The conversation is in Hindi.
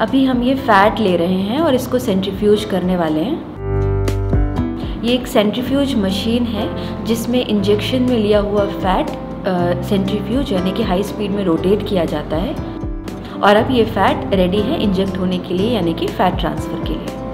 अभी हम ये फैट ले रहे हैं और इसको सेंट्रीफ्यूज करने वाले हैं। ये एक सेंट्रीफ्यूज मशीन है जिसमें इंजेक्शन में लिया हुआ फैट सेंट्रीफ्यूज यानी कि हाई स्पीड में रोटेट किया जाता है और अब ये फैट रेडी है इंजेक्ट होने के लिए यानी कि फैट ट्रांसफ़र के लिए।